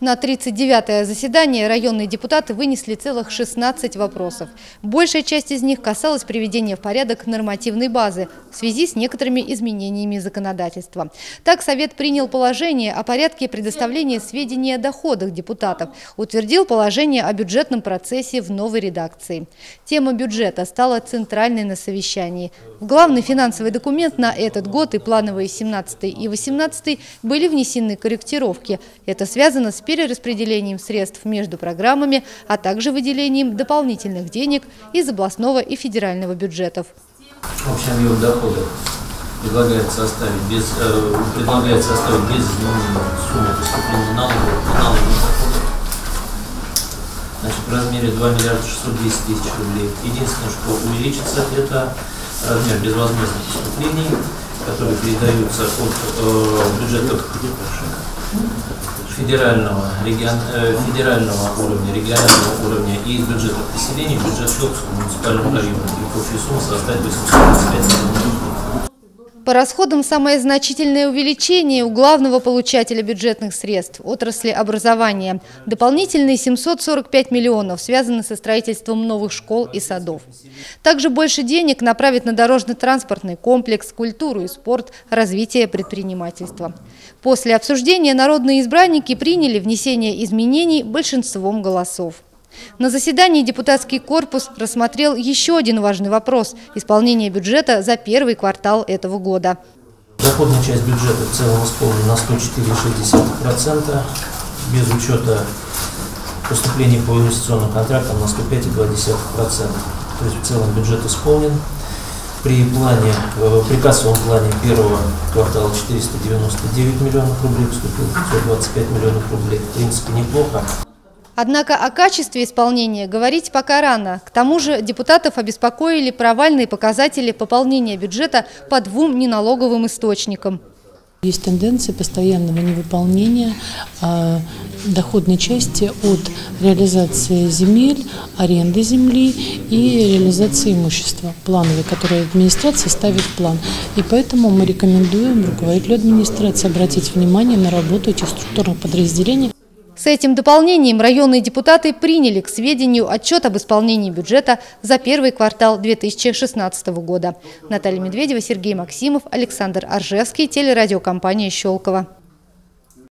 На 39-е заседание районные депутаты вынесли целых 16 вопросов. Большая часть из них касалась приведения в порядок нормативной базы в связи с некоторыми изменениями законодательства. Так, Совет принял положение о порядке предоставления сведений о доходах депутатов, утвердил положение о бюджетном процессе в новой редакции. Тема бюджета стала центральной на совещании. Главный финансовый документ на этот год и плановые 17-й и 18-й были внесены корректировки. Это связано с перераспределением средств между программами, а также выделением дополнительных денег из областного и федерального бюджетов. Общий объем доходов предлагается оставить без изменения суммы поступления налоговых доходов. Значит, в размере 2 610 000 000 рублей. Единственное, что увеличится, это размер безвозмездных поступлений, которые передаются от бюджетов федерального уровня, регионального уровня и из бюджета поселения, бюджет Щелковского муниципального района. И общая сумма составит 825 000 000 рублей. По расходам самое значительное увеличение у главного получателя бюджетных средств – отрасли образования. Дополнительные 745 миллионов связаны со строительством новых школ и садов. Также больше денег направят на дорожно-транспортный комплекс, культуру и спорт, развитие предпринимательства. После обсуждения народные избранники приняли внесение изменений большинством голосов. На заседании депутатский корпус рассмотрел еще один важный вопрос – исполнение бюджета за первый квартал этого года. Доходная часть бюджета в целом исполнена на 104,6%, без учета поступлений по инвестиционным контрактам на 105,2%. То есть в целом бюджет исполнен. При кассовом плане первого квартала 499 миллионов рублей, поступило 525 миллионов рублей. В принципе, неплохо. Однако о качестве исполнения говорить пока рано. К тому же депутатов обеспокоили провальные показатели пополнения бюджета по двум неналоговым источникам. Есть тенденция постоянного невыполнения доходной части от реализации земель, аренды земли и реализации имущества плановой, которое администрация ставит план. И поэтому мы рекомендуем руководителю администрации обратить внимание на работу этих структурных подразделений. С этим дополнением районные депутаты приняли к сведению отчет об исполнении бюджета за первый квартал 2016 года. Наталья Медведева, Сергей Максимов, Александр Аржевский, телерадиокомпания «Щелково».